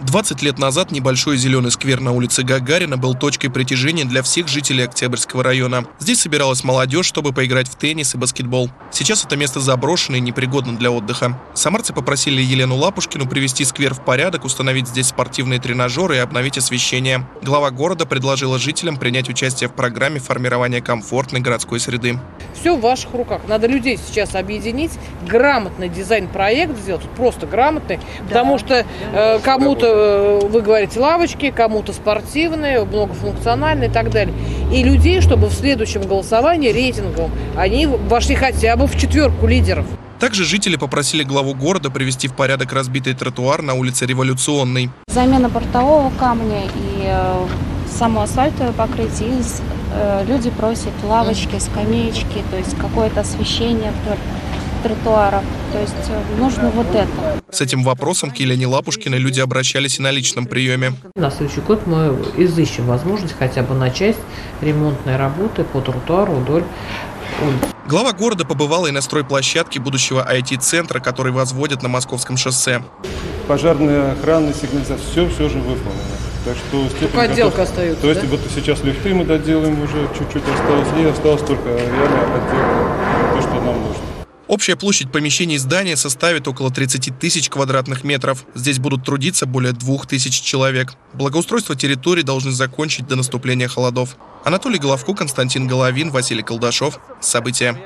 20 лет назад небольшой зеленый сквер на улице Гагарина был точкой притяжения для всех жителей Октябрьского района. Здесь собиралась молодежь, чтобы поиграть в теннис и баскетбол. Сейчас это место заброшено и непригодно для отдыха. Самарцы попросили Елену Лапушкину привести сквер в порядок, установить здесь спортивные тренажеры и обновить освещение. Глава города предложила жителям принять участие в программе формирования комфортной городской среды. Все в ваших руках. Надо людей сейчас объединить, грамотный дизайн-проект сделать, просто грамотный, потому что кому-то вы говорите лавочки, кому-то спортивные, многофункциональные и так далее. И людей, чтобы в следующем голосовании рейтингом они вошли хотя бы в четверку лидеров. Также жители попросили главу города привести в порядок разбитый тротуар на улице Революционной. Замена бортового камня и само асфальтовое покрытие. Люди просят лавочки, скамеечки, то есть какое-то освещение тротуаров. То есть нужно вот это. С этим вопросом к Елене Лапушкиной люди обращались и на личном приеме. На следующий год мы изыщем возможность хотя бы начать ремонтные работы по тротуару вдоль улицы. Глава города побывала и на стройплощадке будущего IT-центра, который возводят на Московском шоссе. Пожарная охрана, сигнализация, все же выполнено. Так что только отделка остается. То есть вот сейчас лифты мы доделаем уже, чуть-чуть осталось, и осталось только реально отделка, то, что нам нужно. Общая площадь помещений и здания составит около 30 тысяч квадратных метров. Здесь будут трудиться более 2000 человек. Благоустройство территории должны закончить до наступления холодов. Анатолий Головко, Константин Головин, Василий Колдашов. События.